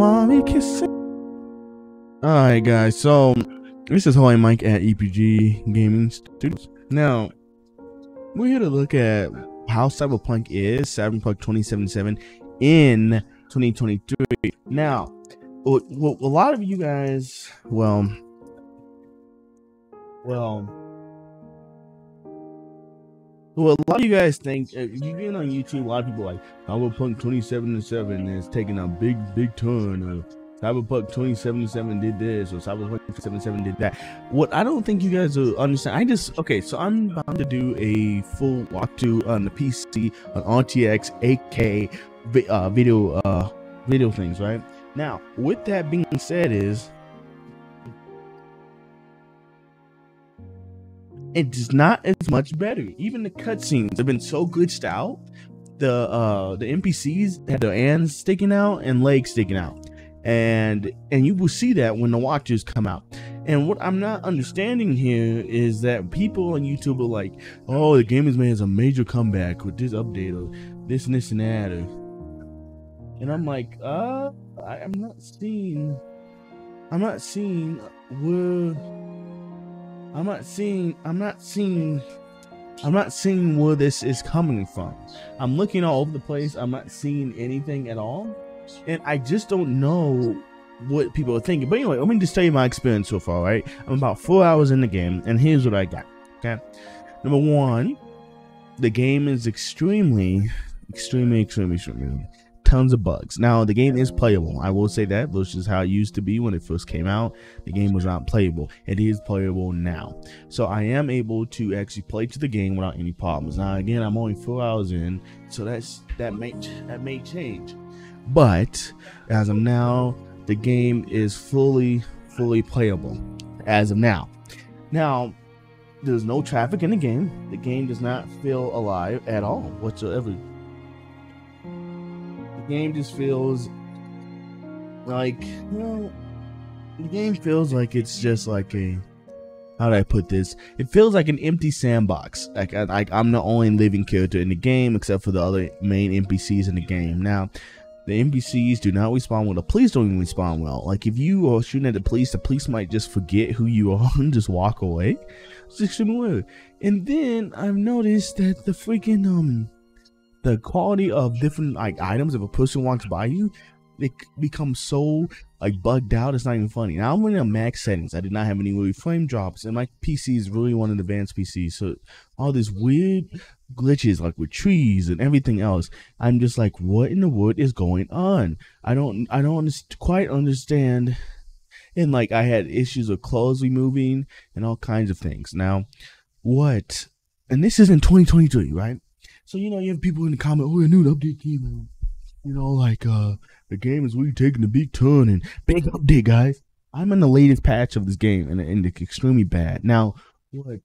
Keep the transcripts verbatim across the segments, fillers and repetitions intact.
mommy kissing. Alright guys, so this is Holy-Mike at E P G Gaming Studios. Now, we're here to look at how Cyberpunk is, Cyberpunk twenty seventy-seven in twenty twenty-three. Now, what, what a lot of you guys, well, well, well, a lot of you guys think, if you've been on YouTube, a lot of people are like, Cyberpunk twenty seventy-seven is taking a big, big turn, or Cyberpunk twenty seventy-seven did this, or Cyberpunk twenty seventy-seven did that. What I don't think you guys will understand, I just, okay, so I'm bound to do a full walkthrough on the P C, on R T X eight K uh, video, uh, video things, right? Now, with that being said is, it's not as much better. Even the cutscenes have been so glitched out. The uh, the N P Cs had their hands sticking out and legs sticking out. And and you will see that when the watchers come out. And what I'm not understanding here is that people on YouTube are like, oh, the game is made as a major comeback with this update or this and this and that. Or, and I'm like, uh, I, I'm not seeing, I'm not seeing where, I'm not seeing, I'm not seeing, I'm not seeing where this is coming from. I'm looking all over the place. I'm not seeing anything at all. And I just don't know what people are thinking. But anyway, let me just tell you my experience so far, right? I'm about four hours in the game, and here's what I got, okay? Number one, the game is extremely, extremely, extremely, extremely, tons of bugs. Now, the game is playable. I will say that, which is how it used to be when it first came out. The game was not playable. It is playable now. So I am able to actually play to the game without any problems. Now, again, I'm only four hours in, so that's that may, that may change. But as of now, the game is fully, fully playable as of now. Now, there's no traffic in the game. The game does not feel alive at all whatsoever. The game just feels like, you know, the game feels like it's just like a, how do I put this? It feels like an empty sandbox. Like, I, like I'm the only living character in the game except for the other main N P Cs in the game. Now, the N P Cs do not respond well. The police don't even respond well. Like, if you are shooting at the police, the police might just forget who you are and just walk away. It's extremely weird. And then I've noticed that the freaking um, the quality of different like items, if a person walks by you, it becomes so like bugged out. It's not even funny. Now I'm in a max settings. I did not have any really frame drops, and my P C is really one of the advanced P Cs. So all this weird glitches like with trees and everything else, I'm just like, what in the world is going on? I don't I don't quite understand. And like, I had issues with clothes removing and all kinds of things. Now, what, and this is in twenty twenty-three, right? So, you know, you have people in the comment, oh, a new update came out, you know, like uh the game is really taking a big turn and big update, guys. I'm in the latest patch of this game, and, and it's extremely bad. Now, what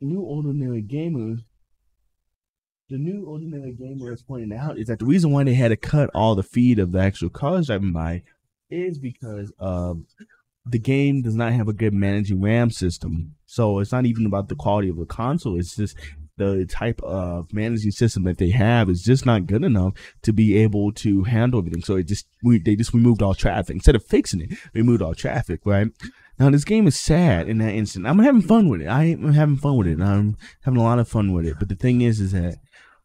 New Ordinary Gamers The New Ordinary Gamer is pointing out is that the reason why they had to cut all the feed of the actual cars driving by is because uh, the game does not have a good managing RAM system. So it's not even about the quality of the console. It's just the type of managing system that they have is just not good enough to be able to handle everything. So it just we, they just removed all traffic. Instead of fixing it, they removed all traffic, right? Now, this game is sad in that instant. I'm having fun with it. I'm having fun with it. I'm having a lot of fun with it. But the thing is, is that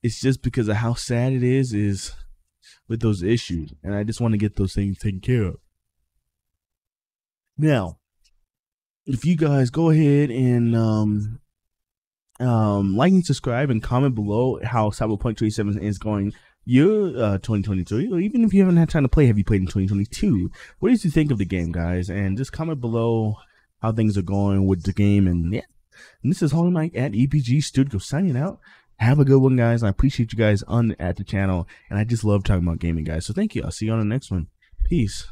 it's just because of how sad it is, is with those issues. And I just want to get those things taken care of. Now, if you guys go ahead and um, um, like and subscribe and comment below how Cyberpunk twenty seventy-seven is going your uh, twenty twenty-three, or even if you haven't had time to play, have you played in twenty twenty-two? What did you think of the game, guys? And just comment below how things are going with the game. And yeah, and this is Holy-Mike at E P G Studio signing out. Have a good one, guys. I appreciate you guys on at the channel, and I just love talking about gaming, guys. So thank you. I'll see you on the next one. Peace.